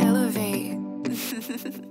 Elevate.